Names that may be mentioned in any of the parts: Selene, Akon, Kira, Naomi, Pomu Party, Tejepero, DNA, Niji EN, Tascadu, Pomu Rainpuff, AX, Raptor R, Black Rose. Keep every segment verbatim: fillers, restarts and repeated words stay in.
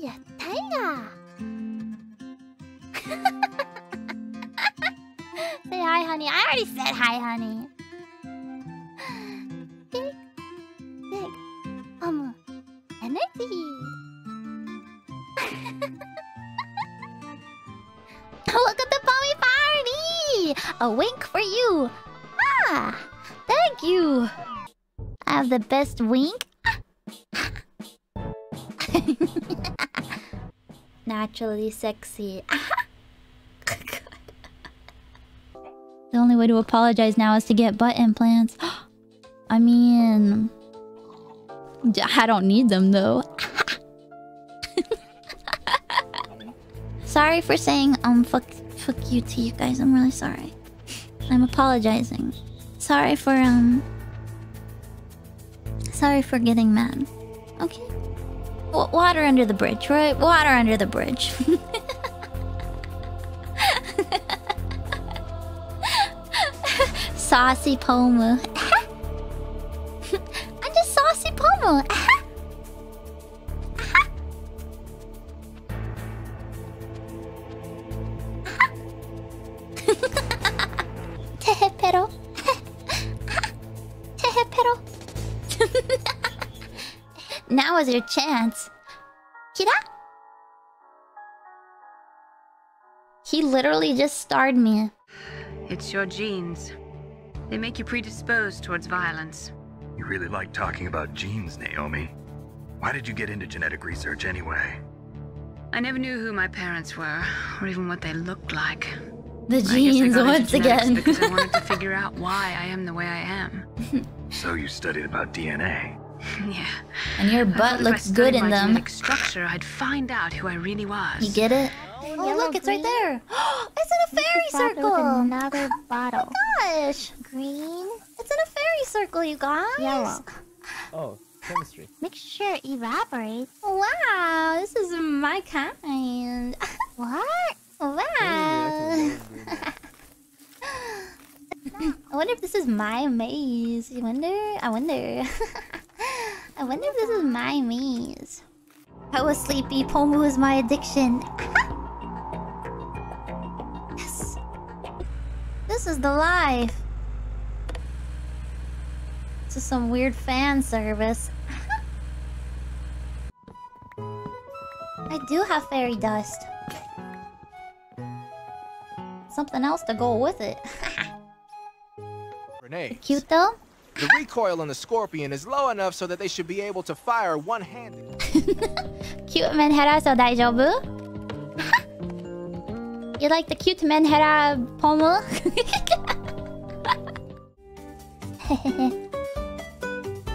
やったいな。Say hi, honey. I already said hi, honey. Big, big, um, energy. Welcome to Pomu Party. A wink for you. Ah, thank you. I have the best wink. Naturally sexy. The only way to apologize now is to get butt implants. I mean, I don't need them though. Sorry for saying um fuck fuck you to you guys. I'm really sorry. I'm apologizing. Sorry for um. Sorry for getting mad. Okay. Water under the bridge, right? Water under the bridge. Saucy Pomu. I'm just saucy Pomu. Tejepero. Tejepero. Now is your chance. Kira? He literally just starred me. It's your genes. They make you predisposed towards violence. You really like talking about genes, Naomi. Why did you get into genetic research anyway? I never knew who my parents were, or even what they looked like. The genes once again. Because I wanted to figure out why I am the way I am. So you studied about D N A. Yeah. And your butt looks good in them. Structure, I'd find out who I really was. You get it? Oh, oh look, green. It's right there. It's in a fairy circle. Another bottle. Oh my gosh. Green. It's in a fairy circle, you guys. Yellow. Oh, chemistry. Make sure it evaporates. Wow, this is my kind. What? Wow. I wonder if this is my maze. You wonder? I wonder. I wonder if this is my maze. I was sleepy. Pomu is my addiction. Yes. This is the life. This is some weird fan service. I do have fairy dust. Something else to go with it. Cute though? The recoil on the scorpion is low enough so that they should be able to fire one-handed. Cute men hera, so daijoubu? You like the cute men hera, Pomu?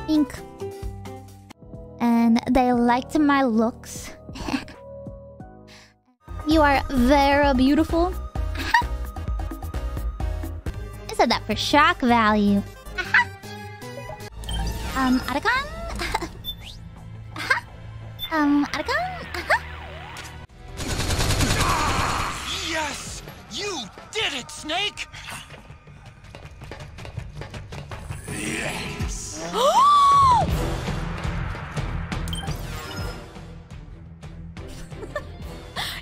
Pink. And they liked my looks. You are very beautiful. I said that for shock value. Um, Akon? um, Akon? Yes! You did it, Snake! Yes! Not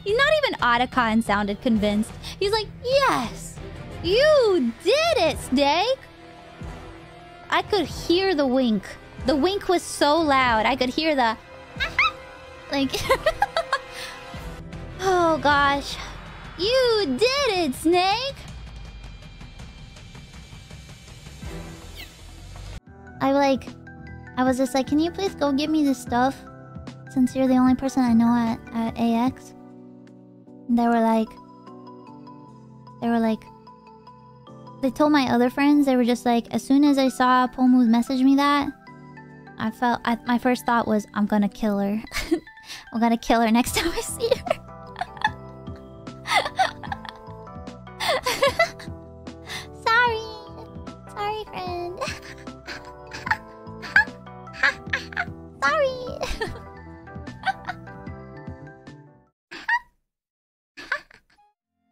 even Akon sounded convinced. He's like, yes! You did it, Snake! I could hear the wink. The wink was so loud. I could hear the... like... oh, gosh. You did it, Snake! I, like... I was just like, can you please go get me this stuff? Since you're the only person I know at, at A X. And they were like... They were like... They told my other friends, they were just like, as soon as I saw Pomu message me that, I felt, I, my first thought was, I'm gonna kill her. I'm gonna kill her next time I see her. Sorry. Sorry, friend. Sorry.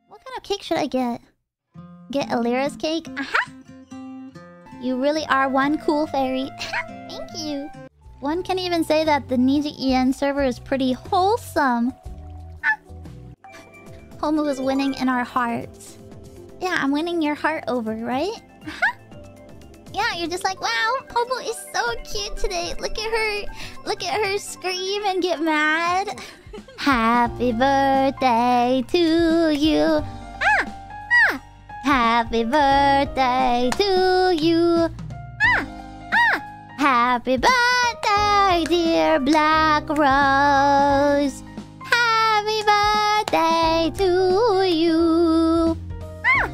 What kind of cake should I get? Get Alira's cake? Aha! You really are one cool fairy. Thank you. One can even say that the Niji E N server is pretty wholesome. Ah. Pomu is winning in our hearts. Yeah, I'm winning your heart over, right? Uh-huh. Yeah, you're just like, wow, Pomu is so cute today. Look at her, look at her scream and get mad. Happy birthday to you. Ah, ah. Happy birthday to you. Ah, ah. Happy birthday, dear Black Rose. Happy birthday to you. Ah,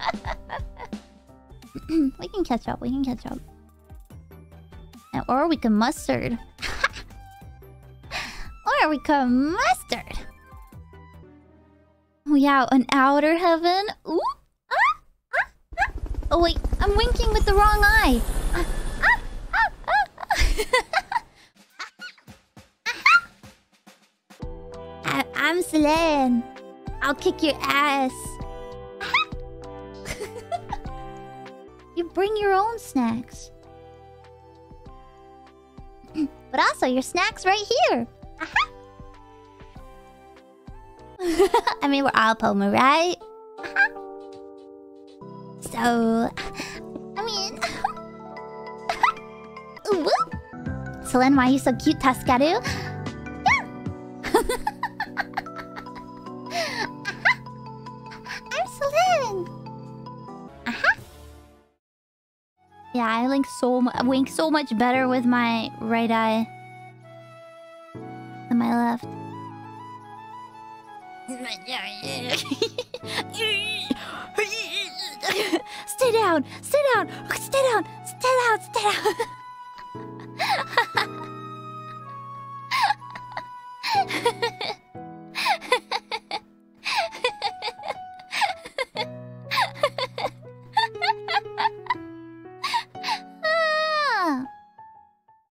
ah. We can catch up, we can catch up. And, or we can mustard. Or we can mustard. Oh yeah, an outer heaven. Ooh. Ah, ah, ah. Oh wait, I'm winking with the wrong eye. Ah, ah, ah, ah, ah. I, I'm Selene. I'll kick your ass. You bring your own snacks. But also, your snacks right here. Uh-huh. I mean, we're all Pomu, right? Uh-huh. So... I mean... Ooh. Selene, why are you so cute, Tascadu? Yeah. Uh-huh. I'm Selene. Yeah, I link so mu- wink so much better with my right eye than my left. Stay down! Stay down! Stay down! Stay down! Stay down!